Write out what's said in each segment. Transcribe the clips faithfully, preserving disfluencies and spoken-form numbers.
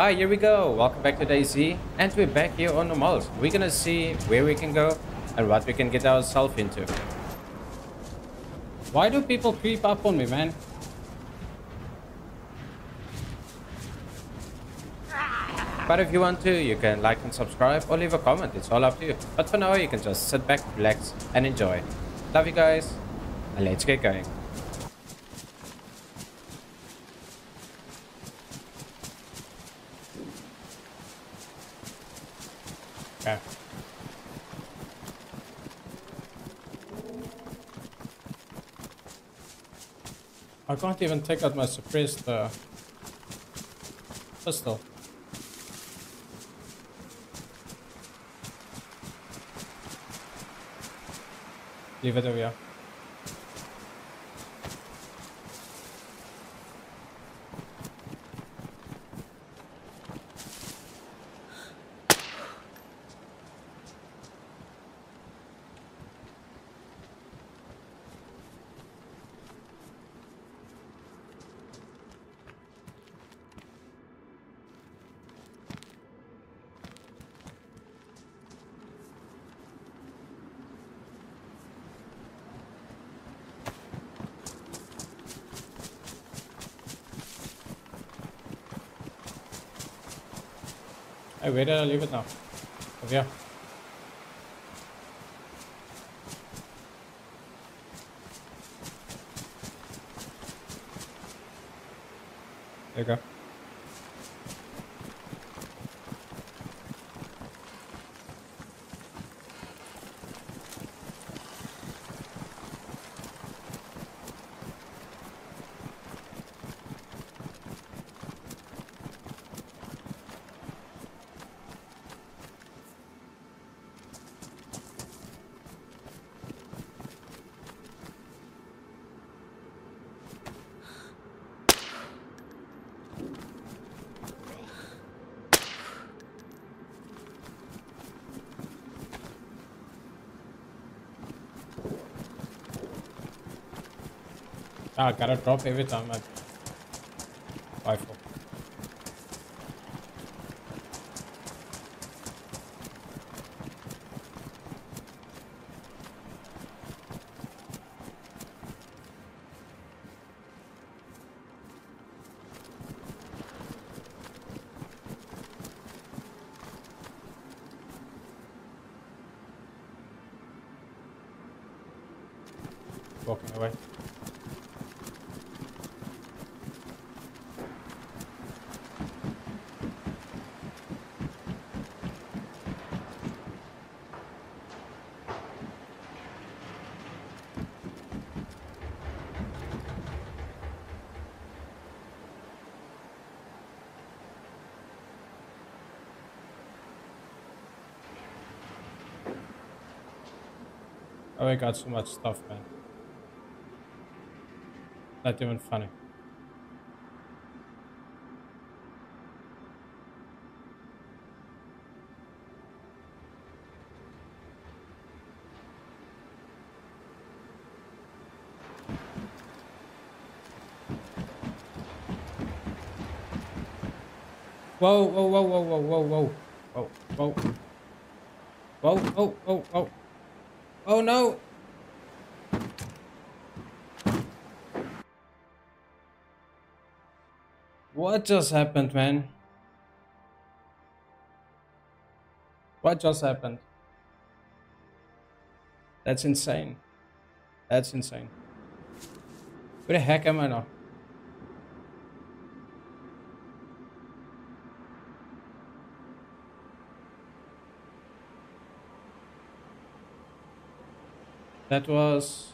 Hi, here we go. Welcome back to DayZ, and we're back here on Namalsk. We're gonna see where we can go and what we can get ourselves into. Why do people creep up on me, man? But if you want to, you can like and subscribe or leave a comment. It's all up to you. But for now, you can just sit back, relax, and enjoy. Love you guys, and let's get going. Okay. I can't even take out my suppressed uh, pistol. Leave it over here. Hey, where did I leave it now? Over here. There you go. Ah, I gotta drop every time I rifle. Walking away. Oh, I got so much stuff, man. Not even funny. Whoa, whoa, whoa, whoa, whoa, whoa, whoa. Whoa, whoa. Whoa, whoa, whoa, whoa. Oh no! What just happened, man? What just happened? That's insane. That's insane. Where the heck am I now? That was...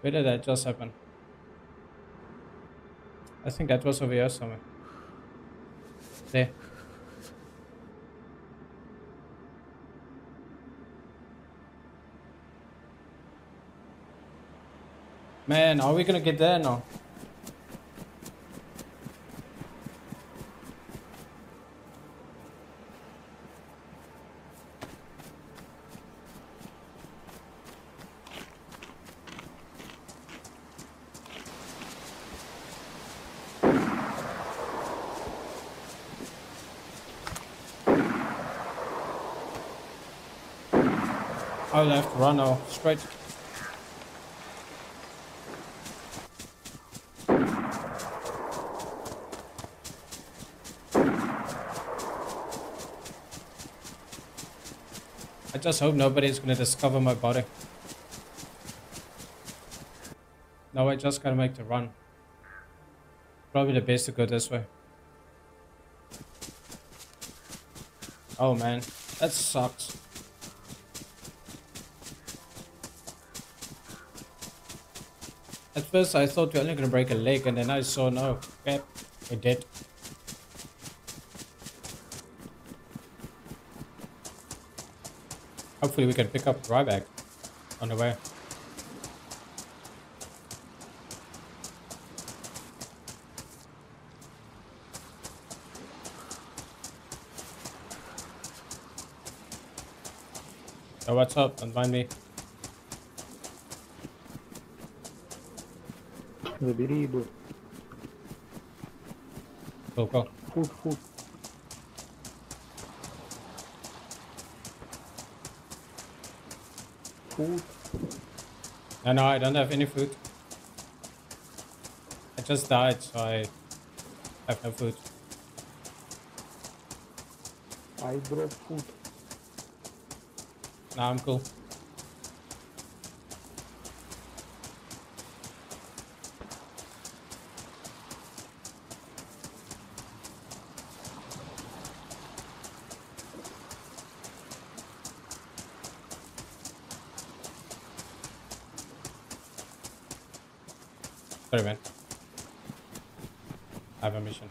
Where did that just happen? I think that was over here somewhere. There. Man, are we gonna get there now? I left, run now, straight. I just hope nobody's gonna discover my body. Now I just gotta make the run. Probably the best to go this way. Oh man, that sucks. At first I thought you're only gonna break a leg, and then I saw no. Yep, I did. Hopefully we can pick up Ryback on the way. Oh, what's up? Don't mind me. Забери еду. Go, go. Худ, худ. Food. No, no, I don't have any food. I just died, so I have no food. I dropped food. Nah, I'm cool. Sorry, man. I have a mission.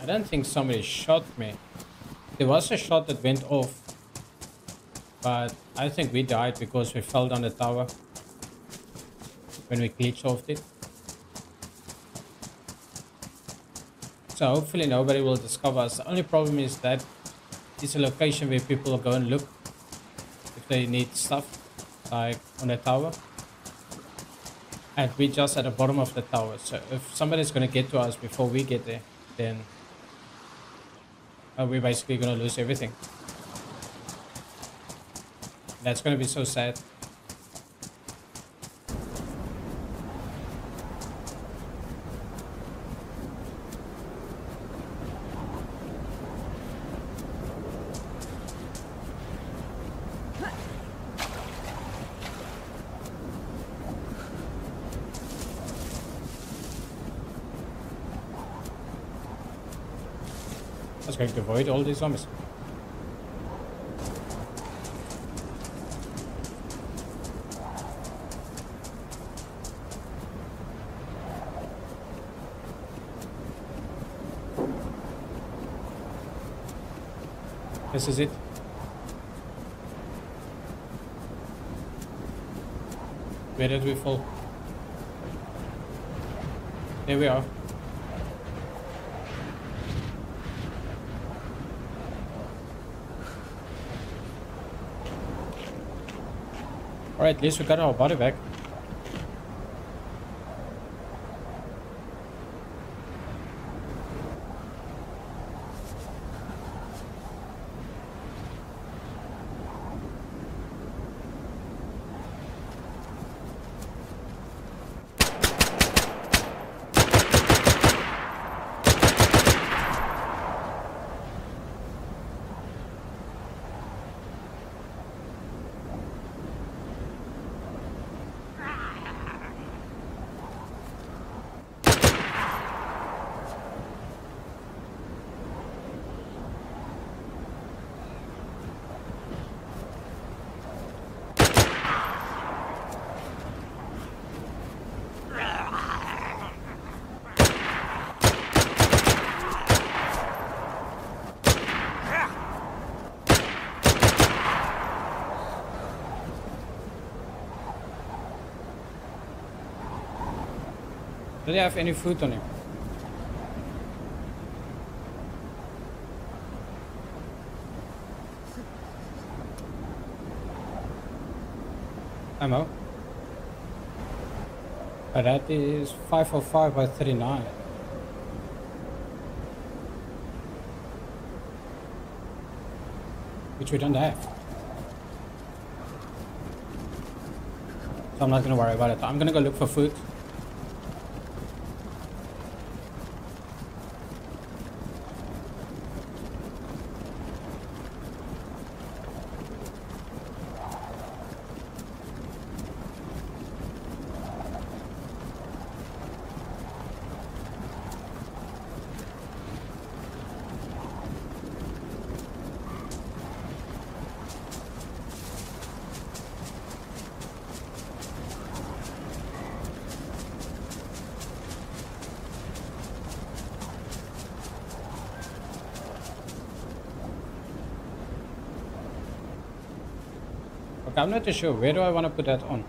I don't think somebody shot me. There was a shot that went off, but I think we died because we fell down the tower when we glitched off it. So hopefully nobody will discover us. The only problem is that it's a location where people go and look if they need stuff, like on the tower, and we just at the bottom of the tower. So if somebody's gonna get to us before we get there, then Uh, we're basically gonna lose everything. That's gonna be so sad. I was going to avoid all these zombies. This is it. Where did we fall? There we are. Alright, at least we got our body back. Did he have any food on him? Ammo. But that is five oh five by thirty-nine. which we don't have. So I'm not going to worry about it. I'm going to go look for food. I'm not too sure. Where do I want to put that on?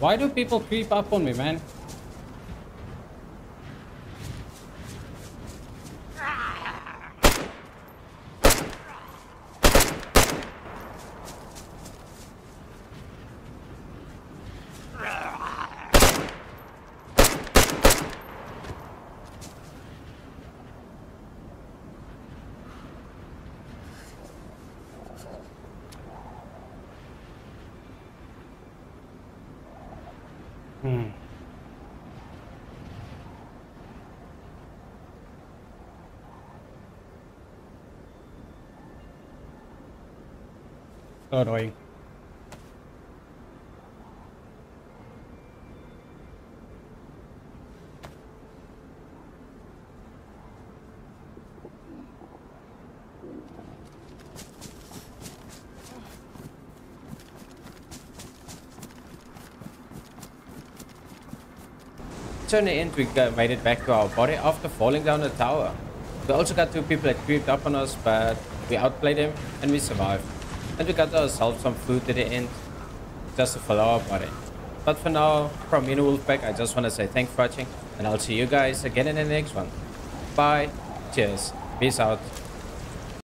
Why do people creep up on me, man? So annoying. So in the end, we got, made it back to our body after falling down the tower. We also got two people that creeped up on us, but we outplayed them and we survived. And we got ourselves some food at the end, just to follow up on it. But for now, from me, Wolfgar forty-six, I just want to say thanks for watching, and I'll see you guys again in the next one. Bye, cheers, peace out.